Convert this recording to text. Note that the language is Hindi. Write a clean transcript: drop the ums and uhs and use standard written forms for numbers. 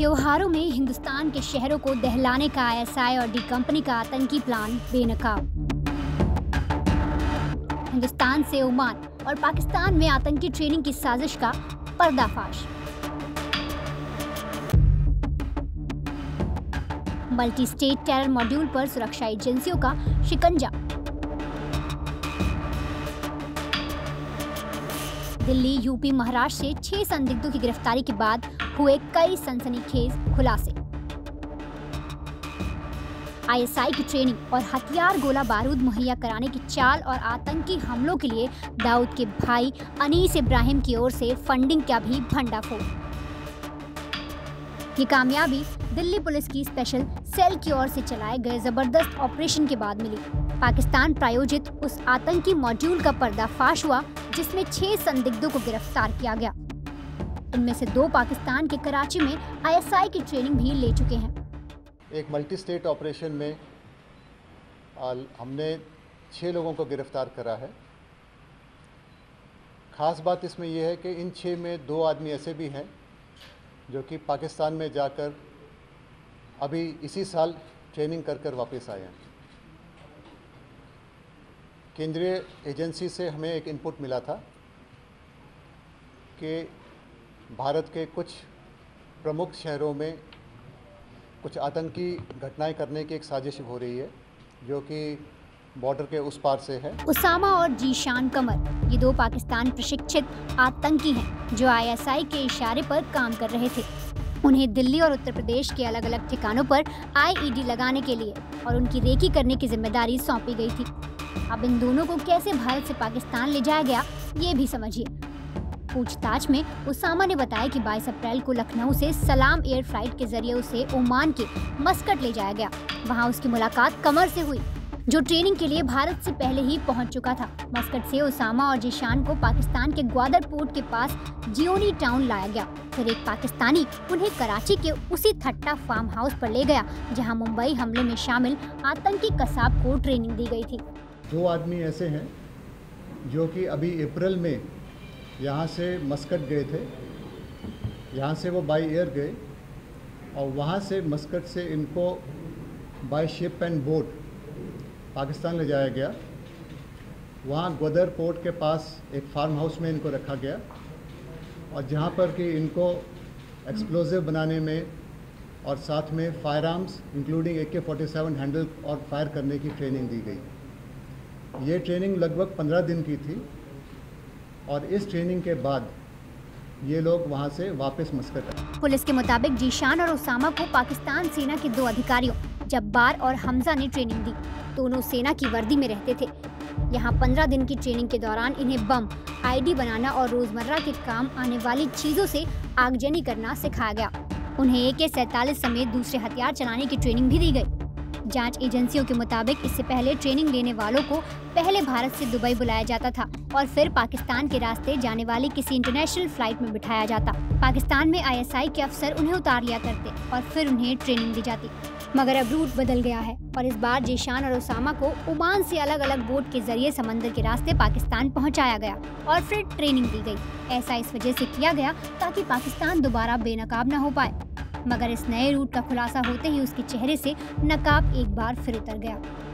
त्योहारों में हिंदुस्तान के शहरों को दहलाने का ISI और डी कंपनी का आतंकी प्लान बेनकाब। हिंदुस्तान से ओमान और पाकिस्तान में आतंकी ट्रेनिंग की साजिश का पर्दाफाश। मल्टी स्टेट टेरर मॉड्यूल पर सुरक्षा एजेंसियों का शिकंजा। दिल्ली, यूपी, महाराष्ट्र से 6 संदिग्धों की गिरफ्तारी के बाद हुए कई सनसनीखेज खुलासे। ISI की ट्रेनिंग और हथियार गोला बारूद मुहैया कराने की चाल और आतंकी हमलों के लिए दाऊद के भाई अनिस इब्राहिम की ओर से फंडिंग का भी भंडाफोड़। ये कामयाबी दिल्ली पुलिस की स्पेशल सेल की ओर से चलाए गए जबरदस्त ऑपरेशन के बाद मिली। पाकिस्तान प्रायोजित उस आतंकी मॉड्यूल का पर्दाफाश हुआ जिसमें 6 संदिग्धों को गिरफ्तार किया गया। इनमें से 2 पाकिस्तान के कराची में ISI की ट्रेनिंग भी ले चुके हैं। एक मल्टी स्टेट ऑपरेशन में हमने 6 लोगों को गिरफ्तार करा है। खास बात इसमें यह है कि इन 6 में 2 आदमी ऐसे भी हैं जो कि पाकिस्तान में जाकर अभी इसी साल ट्रेनिंग कर वापस आए हैं। केंद्रीय एजेंसी से हमें एक इनपुट मिला था कि भारत के कुछ प्रमुख शहरों में कुछ आतंकी घटनाएं करने की एक साजिश हो रही है जो कि बॉर्डर के उस पार से है। ओसामा और जीशान कमर, ये 2 पाकिस्तान प्रशिक्षित आतंकी हैं जो ISI के इशारे पर काम कर रहे थे। उन्हें दिल्ली और उत्तर प्रदेश के अलग अलग ठिकानों पर IED लगाने के लिए और उनकी रेकी करने की जिम्मेदारी सौंपी गई थी। अब इन दोनों को कैसे भारत से पाकिस्तान ले जाया गया ये भी समझिए। पूछताछ में ओसामा ने बताया कि 22 अप्रैल को लखनऊ से सलाम एयर फ्लाइट के जरिए उसे ओमान के मस्कट ले जाया गया। वहाँ उसकी मुलाकात कमर से हुई जो ट्रेनिंग के लिए भारत से पहले ही पहुंच चुका था। मस्कट से ओसामा और जीशान को पाकिस्तान के ग्वादर पोर्ट के पास जियोनी टाउन लाया गया। फिर एक पाकिस्तानी उन्हें कराची के उसी थट्टा फार्म हाउस पर ले गया जहां मुंबई हमले में शामिल आतंकी कसाब को ट्रेनिंग दी गई थी। 2 आदमी ऐसे हैं जो कि अभी अप्रैल में यहाँ से मस्कट गए थे। यहाँ से वो बाई एयर गए और वहाँ से मस्कट से इनको by ship and boat Pakistan ले जाया गया। वहाँ ग्वादर पोर्ट के पास एक फार्म हाउस में इनको रखा गया और जहाँ पर कि इनको एक्सप्लोजिव बनाने में और साथ में fire arms including AK-47 handle और फायर करने की ट्रेनिंग दी गई। ये ट्रेनिंग लगभग 15 दिन की थी और इस ट्रेनिंग के बाद ये लोग वहाँ से वापस मस्कट आए। पुलिस के मुताबिक जीशान और ओसामा को पाकिस्तान सेना के 2 अधिकारियों जब्बार और हमजा ने ट्रेनिंग दी। दोनों सेना की वर्दी में रहते थे। यहाँ 15 दिन की ट्रेनिंग के दौरान इन्हें बम, IED बनाना और रोजमर्रा के काम आने वाली चीजों से आगजनी करना सिखाया गया। उन्हें AK-47 समेत दूसरे हथियार चलाने की ट्रेनिंग भी दी गई। जांच एजेंसियों के मुताबिक इससे पहले ट्रेनिंग लेने वालों को पहले भारत से दुबई बुलाया जाता था और फिर पाकिस्तान के रास्ते जाने वाली किसी इंटरनेशनल फ्लाइट में बिठाया जाता। पाकिस्तान में ISI के अफसर उन्हें उतार लिया करते और फिर उन्हें ट्रेनिंग दी जाती। मगर अब रूट बदल गया है और इस बार जीशान और ओसामा को ओमान से अलग अलग बोट के जरिए समंदर के रास्ते पाकिस्तान पहुंचाया गया और फिर ट्रेनिंग दी गई। ऐसा इस वजह से किया गया ताकि पाकिस्तान दोबारा बेनकाब न हो पाए। मगर इस नए रूट का खुलासा होते ही उसके चेहरे से नकाब एक बार फिर उतर गया।